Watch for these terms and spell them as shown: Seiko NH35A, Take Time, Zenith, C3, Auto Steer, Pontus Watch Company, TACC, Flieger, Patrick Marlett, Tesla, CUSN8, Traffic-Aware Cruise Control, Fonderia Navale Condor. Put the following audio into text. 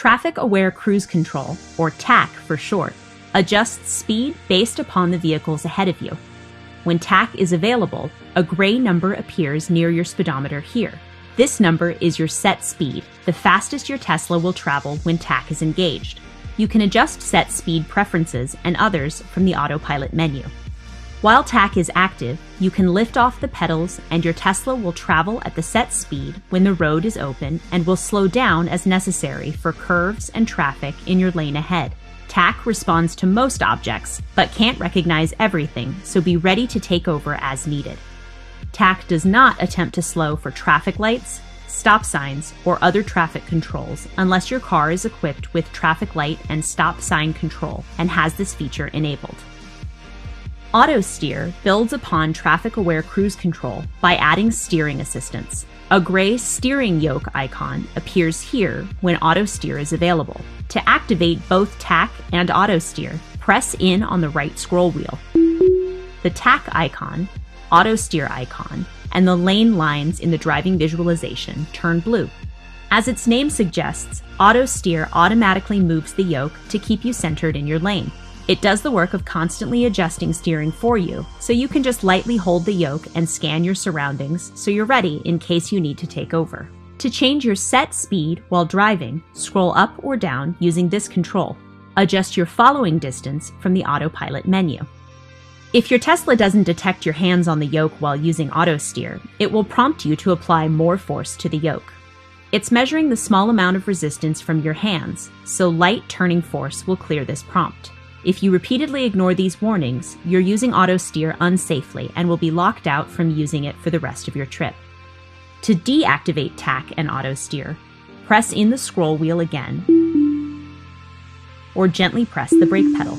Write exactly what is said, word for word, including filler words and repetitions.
Traffic Aware Cruise Control, or T A C C for short, adjusts speed based upon the vehicles ahead of you. When T A C C is available, a gray number appears near your speedometer here. This number is your set speed, the fastest your Tesla will travel when T A C C is engaged. You can adjust set speed preferences and others from the autopilot menu. While T A C C is active, you can lift off the pedals and your Tesla will travel at the set speed when the road is open and will slow down as necessary for curves and traffic in your lane ahead. T A C C responds to most objects, but can't recognize everything, so be ready to take over as needed. T A C C does not attempt to slow for traffic lights, stop signs, or other traffic controls unless your car is equipped with traffic light and stop sign control and has this feature enabled. Auto Steer builds upon Traffic Aware Cruise Control by adding steering assistance. A gray steering yoke icon appears here when Auto Steer is available. To activate both T A C C and Auto Steer, press in on the right scroll wheel. The T A C C icon, Auto Steer icon, and the lane lines in the driving visualization turn blue. As its name suggests, Auto Steer automatically moves the yoke to keep you centered in your lane. It does the work of constantly adjusting steering for you, so you can just lightly hold the yoke and scan your surroundings so you're ready in case you need to take over. To change your set speed while driving, scroll up or down using this control. Adjust your following distance from the autopilot menu. If your Tesla doesn't detect your hands on the yoke while using Auto Steer, it will prompt you to apply more force to the yoke. It's measuring the small amount of resistance from your hands, so light turning force will clear this prompt. If you repeatedly ignore these warnings, you're using Auto Steer unsafely and will be locked out from using it for the rest of your trip. To deactivate T A C C and Auto Steer, press in the scroll wheel again or gently press the brake pedal.